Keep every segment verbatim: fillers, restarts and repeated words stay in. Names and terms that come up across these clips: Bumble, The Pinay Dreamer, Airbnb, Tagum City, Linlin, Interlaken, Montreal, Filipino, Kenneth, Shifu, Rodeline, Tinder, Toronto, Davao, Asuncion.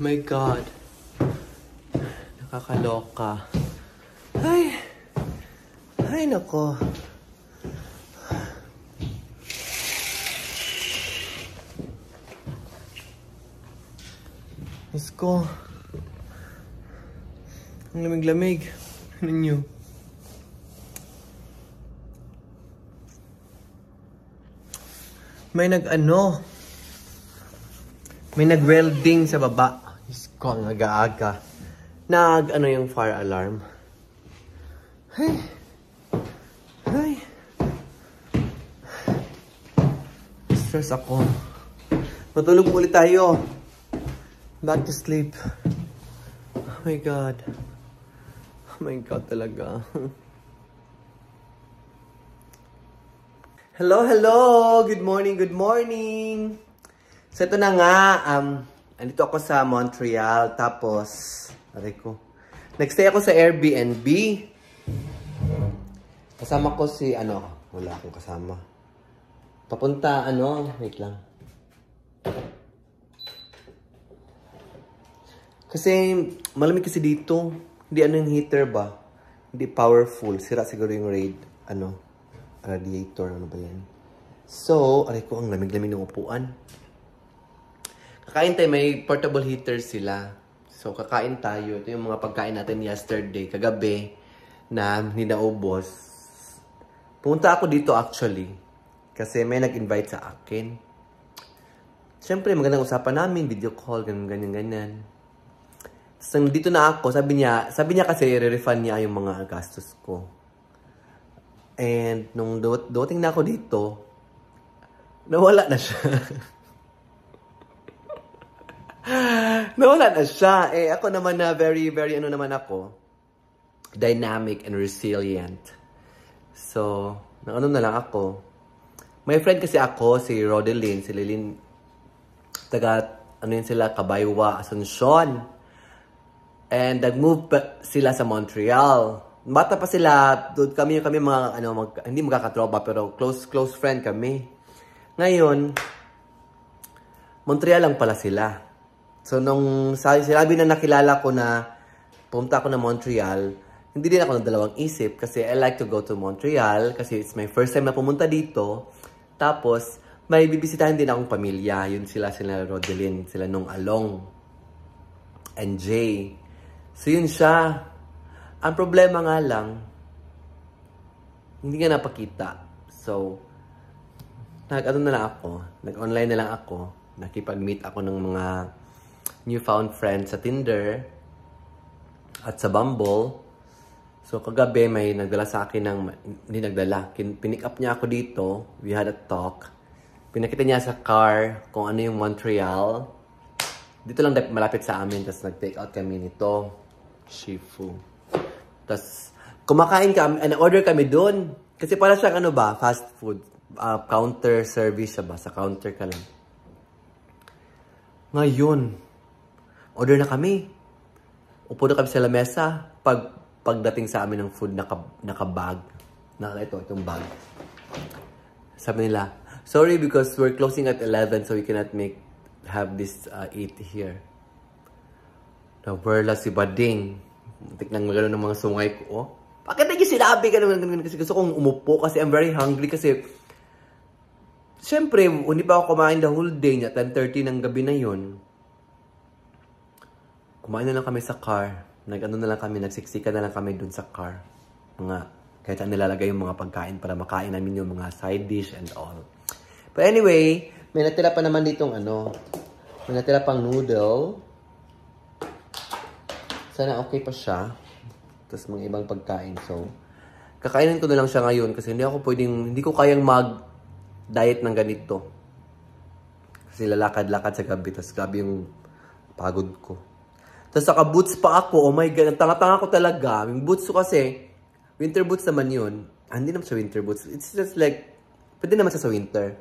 My God. Nakakaloka. Ay! Ay, nako. Let's go. Ang lamig-lamig. Ano nyo? May nag-ano. May nag-welding sa baba. Diyos ko, nag-aaga. Nag-ano yung fire alarm. Hey! Hey! Stress ako. Matulog ulit tayo. Back to sleep. Oh my God. Oh my God talaga. Hello, hello! Good morning, good morning! So, ito na nga, um, andito ako sa Montreal, tapos, aray ko, nagstay ako sa Airbnb. Kasama ko si, ano, wala akong kasama. Papunta, ano, wait lang. Kasi, malamig kasi dito, hindi ano yung heater ba? Hindi powerful, sira siguro yung raid, ano, radiator, ano ba yan? So, aray ko, ang lamig-lamig ng upuan. Kakain tayo, may portable heater sila. So, kakain tayo. Ito yung mga pagkain natin yesterday, kagabi, na hindi naubos. Pumunta ako dito actually. Kasi may nag-invite sa akin. Siyempre, magandang usapan namin, video call, ganyan, ganyan, ganyan. So, dito na ako, sabi niya, sabi niya kasi, re-refund niya yung mga gastos ko. And, nung dumating na ako dito, nawala na siya. Nawala na siya. Eh, ako naman na very, very, ano naman ako, dynamic and resilient. So, ano na lang ako. May friend kasi ako, si Rodeline, si Lilin, taga, ano yun sila, Kabaywa, Asuncion. And nag-move sila sa Montreal. Bata pa sila, doon kami, kami mga, ano, mag, hindi magkakatropa, pero close, close friend kami. Ngayon, Montreal lang pala sila. So, nung sinabi na nakilala ko na pumunta ako na Montreal, hindi din ako ng dalawang isip kasi I like to go to Montreal kasi it's my first time na pumunta dito. Tapos, may bibisitahin din akong pamilya. Yun sila, sila Rodeline, sila nung Along and Jay. So, yun siya. Ang problema nga lang, hindi nga napakita. So, nag-ano na lang ako, nag-online na lang ako, nakipag-meet ako ng mga newfound friends sa Tinder at sa Bumble. So, kagabi may nagdala sa akin ng, hindi nagdala, pinick up niya ako dito. We had a talk. Pinakita niya sa car kung ano yung Montreal. Dito lang malapit sa amin. Tapos nag-take out kami nito. Shifu. Tapos, kumakain kami, and order kami dun. Kasi para siyang ano ba, fast food. Uh, counter service siya ba? Sa counter ka lang. Ngayon, order na kami. Upo na kami sa lamesa. Pag, pagdating sa amin ng food, naka, nakabag. Naka ito, itong bag. Sabi nila, sorry because we're closing at eleven so we cannot make, have this uh, eat here. Nawerla si Bading. Tignan mo gano'n ng mga sungay ko. Oh. Bakit naging sinabi gano'n, gano'n, kasi gusto kong umupo kasi I'm very hungry kasi siyempre, hindi pa ako kumain the whole day at ten thirty ng gabi na yun. Kumain na lang kami sa car. Nag-ano na lang kami, nagsiksika na lang kami dun sa car. Mga, kahit saan nilalagay yung mga pagkain para makain namin yung mga side dish and all. But anyway, may natira pa naman ditong ano. May natira pang noodle. Sana okay pa siya. Tapos mga ibang pagkain. So, kakainin ko na lang siya ngayon kasi hindi ako pwedeng, hindi ko kayang mag-diet ng ganito. Kasi lalakad-lakad sa gabi. Tapos gabi yung pagod ko. Tapos naka-boots pa ako. Oh my God. Ang tanga-tanga ko talaga. Yung boots ko kasi, winter boots naman yun. Ah, hindi naman sa winter boots. It's just like, pwede naman siya sa winter.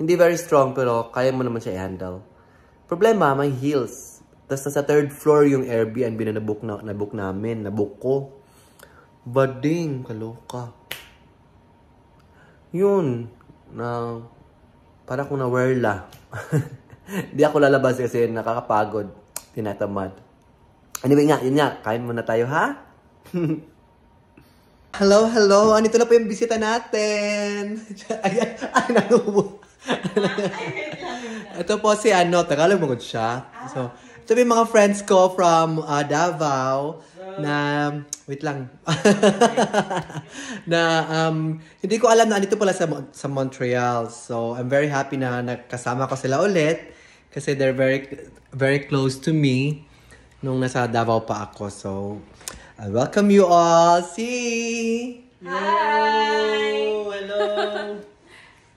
Hindi very strong pero kaya mo naman siya i-handle. Problema, may heels. Tapos nasa third floor yung Airbnb na nabook, na, nabook namin. Nabook ko. Bading, kaloka. Yun. Na, para kung na-werla. Hindi ako lalabas kasi nakakapagod. tinatamad. Anyway nga, yun nga. Kain muna tayo, ha? Hello, hello. Ano, ito na po yung bisita natin. Ayan. Ay, nanubo. Ito po si ano, Tagalog magod siya. So, ito yung mga friends ko from uh, Davao na, wait lang. na, um, hindi ko alam na andito pala sa, sa Montreal. So, I'm very happy na nakasama ko sila ulit kasi they're very, very close to me nung nasa Davao pa ako. So, I welcome you all. See! Hi! Hello! Hello.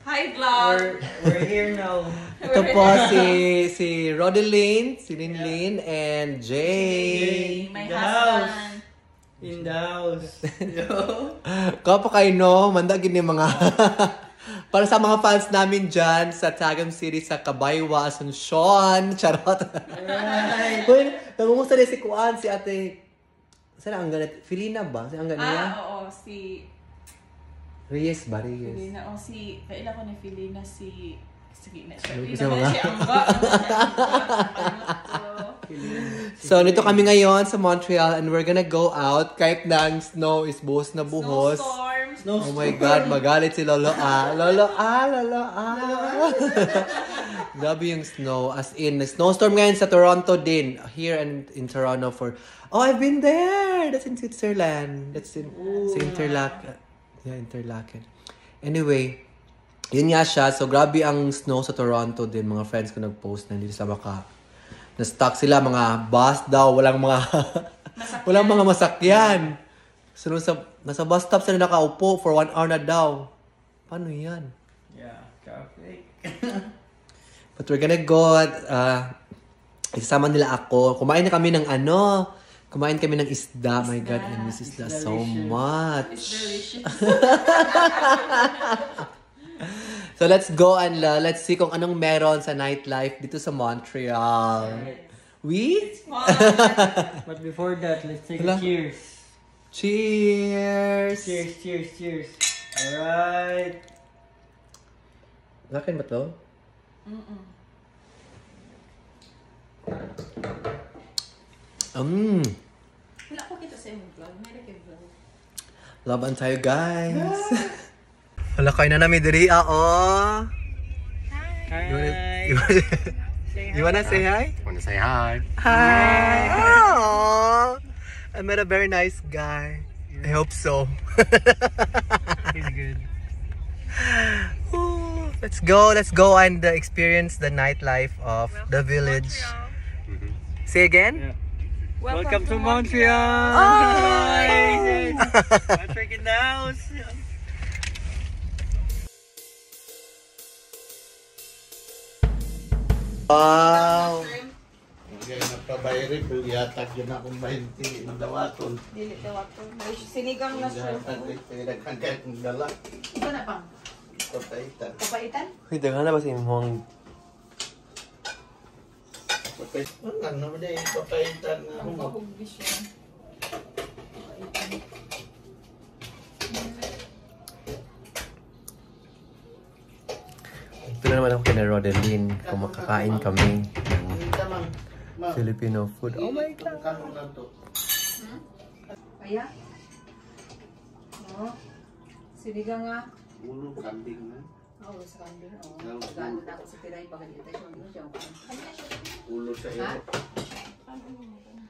Hi, vlog! We're, we're here now. Ito po si, si Rodeline, si Linlin, yeah. And Jay. Jay, my in husband. In the house. Kapo kayo, no? Mandagin yung mga... Para sa mga fans namin dyan sa Tagum City, sa Cabaywa, Asuncion. Charot. Right. Well, nagumusta na si Kuan, si ate... Saan ang ganit? Filina ba? Saan ang ganit? Ah, oo. Si... Reyes ba? Reyes. Filina. O, oh, si... Kaila ko ni Filina, si... Sige na siya. Filina ba na siya? Angga. So, nito kami ngayon sa Montreal and we're gonna go out kahit na ang snow is buhos na buhos. Snowstorm. Snowstorm. Oh my God, magalit si Lolo A. Lolo A, Lolo A. Grabe yung snow. As in, snowstorm ngayon sa Toronto din. Here and in Toronto for... Oh, I've been there! That's in Switzerland. That's in... Ooh. Sa Interlaken. Yeah, Interlaken. Anyway, yun nga siya. So, grabe ang snow sa Toronto din. Mga friends ko nag-post na hindi sa baka. Na-stuck sila. Mga bus daw. Walang mga... walang mga masakyan. So, nasa, nasa bus stop sila nakaupo for one hour na daw. Paano yan? Yeah, traffic. But we're gonna go at... Uh, isasama nila ako. Kumain na kami ng ano... Kumain kami ng isda. My God, I miss isda so much. It's delicious. So let's go and uh, let's see kung anong meron sa nightlife dito sa Montreal. Right. We? It's fun. But before that, let's take a cheers. Cheers! Cheers, cheers, cheers. Alright. Lakin ba to? Mm-mm. Um. Wala ko kita sa imong vlog. Meron kay vlog. Laban tayo, guys. Wala kayo na namin diri, oh. Hi. You wanna say hi? You wanna say hi? Hi. Oh. I met a very nice guy. I hope so. He's good. Ooh, let's go. Let's go and experience the nightlife of the village. Say again? Welcome, Welcome to, to Montreal! Montreal. Oh! Patrick in the house! Wow! Ngayon na pabayari po, iatag yun akong mahinti, madawaton. Dili dawaton. Sinigang na siya. Pinagkagayat ng dala. Ito na pang? Kapaitan. Kapaitan? Uy, daga na ba si Mong? Patay. Ano ba din? Pataytan na. Magugulis siya. Ito na naman ako kina Rodeline. Kung makakain kami ng Filipino food. Oh my God! Hmm? Kaya? No? Siliga nga. Ulo kambing na. Oo, sa kambing. Oo. Saan na ako sa tiray. Baka dito siya. Ano siya? Ano siya? Ulo sa iyo.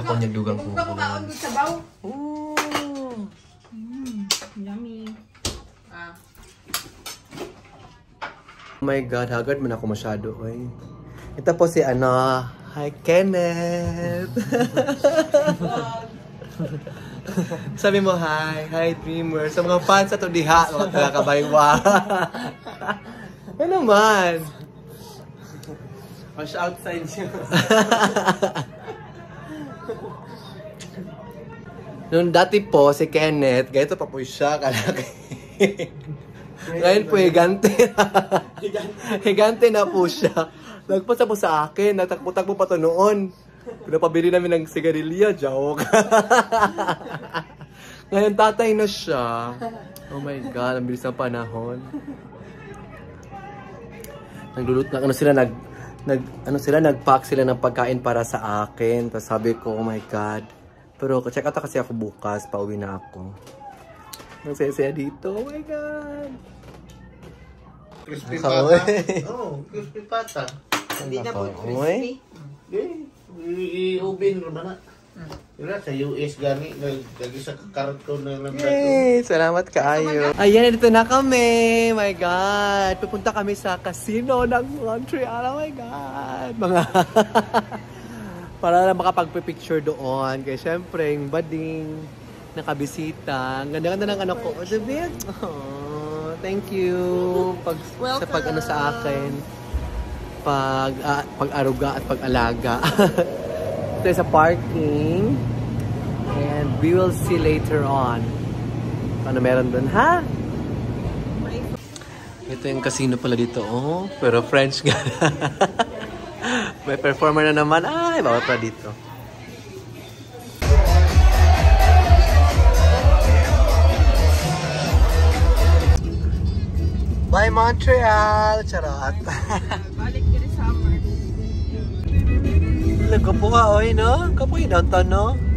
Ako niyang dugang kung ako kaon doon sa baw. Ooh. Mm, yummy. Ah. Oh my God, hagad man ako masyado. Oy. Ito po si ano. Hi, Kenneth. Sabi mo, hi. Hi, Dreamer. Sa mga fans sa to diha. Mga taga-Kabaywa. Ano naman? Mas outside siya. Noon dati po, si Kenneth, ganito pa po siya, kalaki. Ngayon po, higante na. Higante na po siya. Nagpasa po sa akin, natakpo-takpo pa to noon. Pinapabili namin ng sigarilya, joke. Ngayon tatay na siya. Oh my God, ang bilis ng panahon. Naglulutang, ano sila, nag... nag ano sila, nag-pack sila ng pagkain para sa akin. Tapos sabi ko, oh my God. Pero check out kasi ako bukas, pauwi na ako. Ang saya-saya dito, oh my God. Crispy pata. Oh, crispy pata. Hindi na po crispy. I-oven rin ba na? Wala sa U S gani, lagi sa karton na lang. Yay! Salamat kaayo. Ayan, dito na kami. My God. Pupunta kami sa casino ng Montreal. Oh my God. Mga para lang makapagpipicture doon. Kaya syempre, yung bading, nakabisita. Ang ganda-ganda ng anak ko. Oh, diba? Oh, thank you. Pag, sa pag-ano sa akin. Pag, uh, pag-aruga at pag-alaga. There's a parking and we will see later on. Ano meron dun, ha? Ito yung casino pala dito, oh. Pero French nga. May performer na naman. Ay, bawat pa dito. Bye Montreal! Charot! Balik ka rin summer. Nagkapuha, oy, no? Kapuha yung downtown, no?